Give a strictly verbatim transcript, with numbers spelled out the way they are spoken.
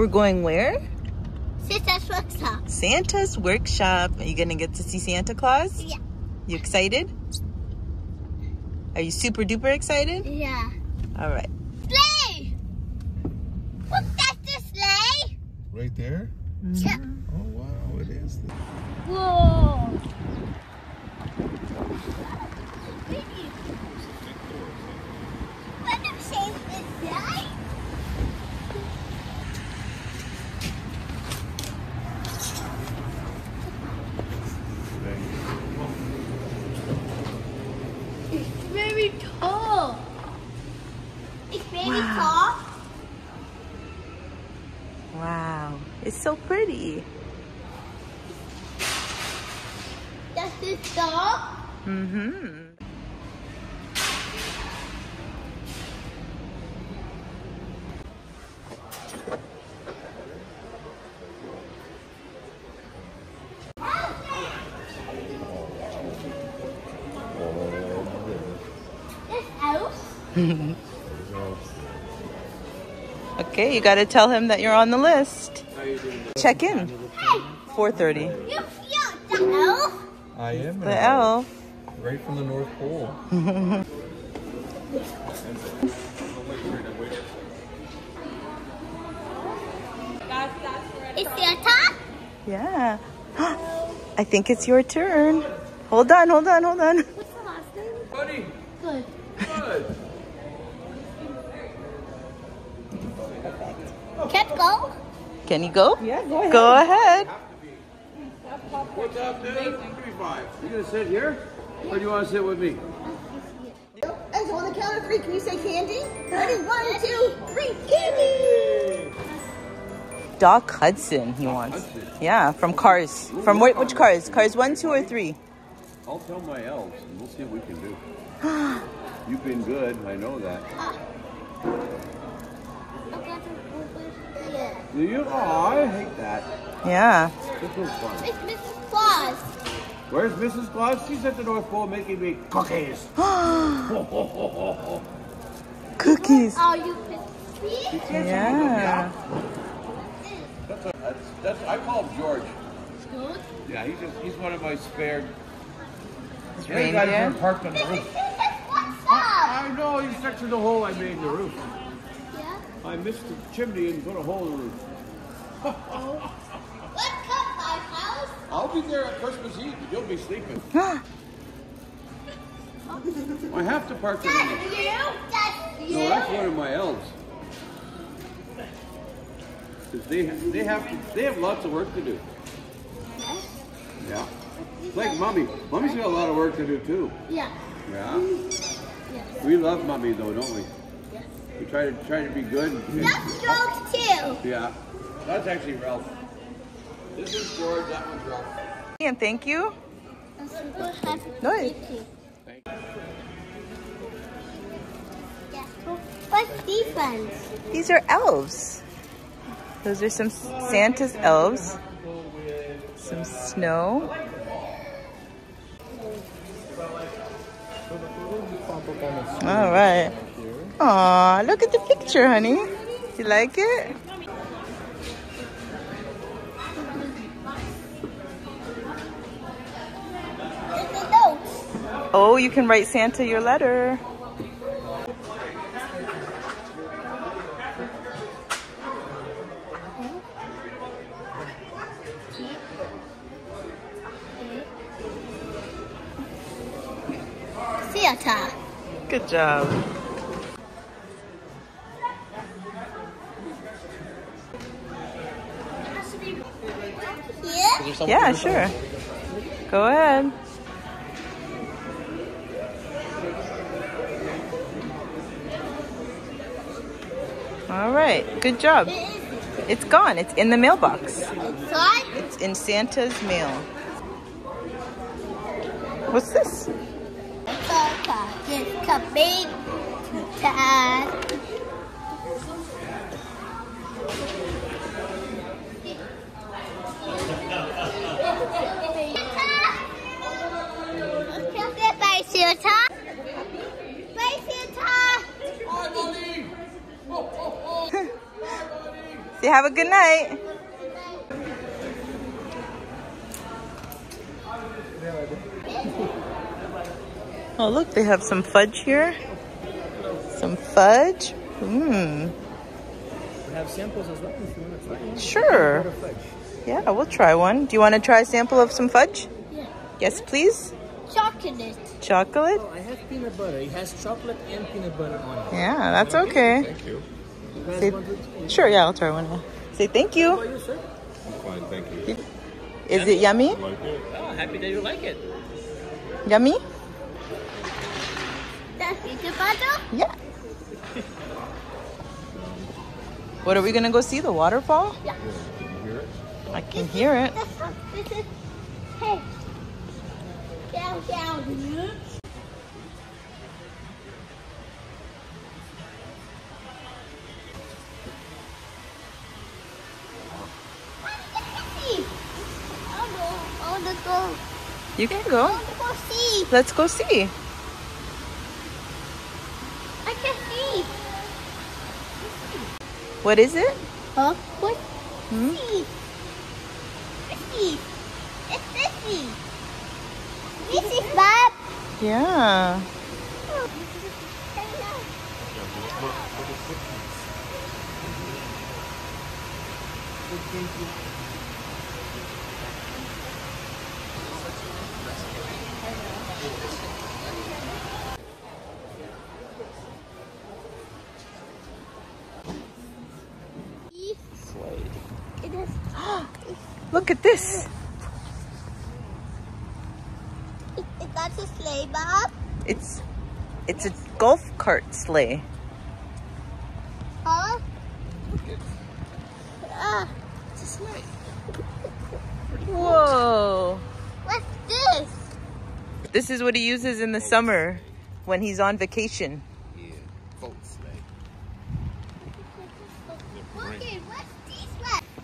We're going where? Santa's workshop. Santa's workshop. Are you going to get to see Santa Claus? Yeah. You excited? Are you super duper excited? Yeah. All right. Sleigh! Look, that's the sleigh. Right there? Mm-hmm. Yeah. Oh, wow, it is. The... Whoa. It's so pretty. That's his dog? Mm-hmm. This elf? Okay, you gotta tell him that you're on the list. Check in. Hey. four thirty. You feel the elf? I am the elf. Right from the North Pole. It's your turn? Yeah. I think it's your turn. Hold on, hold on, hold on. What's the last name? Buddy. Good. Good. Perfect. Can't go? Can you go? Yeah, go ahead. Go ahead. What's up, dude? three five. You gonna sit here? Or do you wanna sit with me? As on the count of three, can you say candy? Ready? One, two, three, candy! Doc Hudson, he wants. Hudson. Yeah, from Cars. Ooh, from what, which Cars? Cars one, two, or three? I'll tell my elves and we'll see what we can do. You've been good, I know that. Do you? Oh, I hate that. Yeah. This was fun. It's Missus Claus. Where's Missus Claus? She's at the North Pole making me cookies. Cookies. Oh, you can see? Yeah. That's, a, that's, that's I call him George. George? Yeah, he's just, he's one of my spared. Hey, guys, we're parked on the roof. I, I know. You stuck through the hole I made in the roof. I missed the chimney and put a hole in the roof. What come my house? I'll be there at Christmas Eve and you'll be sleeping. I have to park there. That's the you? That's you? No, that's one of my elves. Because they, they, have, they have lots of work to do. Yes? Yeah. It's like Mommy. Mommy's got a lot of work to do too. Yeah. Yeah? Yes. We love Mommy though, don't we? We try to try to be good. That's George too. Yeah, that's actually Ralph. This is George. That one's Ralph. And thank you. I'm super happy. No. Thank you. Thank you. Yeah. What's these ones? These are elves. Those are some Santa's elves. Some snow. All right. Aw, look at the picture, honey. Do you like it? Oh, you can write Santa your letter. Santa. Good job. Yeah, sure. Go ahead. All right, good job. It's gone. It's in the mailbox. It's gone? It's in Santa's mail. What's this? It's coming to us. Say You have a good night. Oh, look, they have some fudge here. Some fudge. Mmm. We have samples as well if you want to try one. Sure. Yeah, we'll try one. Do you want to try a sample of some fudge? Yeah. Yes, please. Chocolate. Chocolate? Oh, I have peanut butter. It has chocolate and peanut butter on it. Yeah, that's okay. Thank you. You guys Say, want to sure, yeah, I'll try one. Say thank you. How are you, sir? I'm fine, thank you. Is yeah, it yummy? I like it. Oh, happy that you like it. Yummy? That's peanut butter? Yeah. What, are we going to go see the waterfall? Yeah. Can you hear it? I can hear it. Hey. Down, down. You can go. I want to go see. Let's go see. I can see. What is it? Huh? What? Hmm? See. See. It's busy. This is Bob. Yeah. Look at this. Is that a sleigh, Bob? It's it's a golf cart sleigh. Huh? Look at it. Ah, it's a sleigh. Whoa. What's this? This is what he uses in the summer when he's on vacation. Yeah, boat sleigh. Okay, what's this one?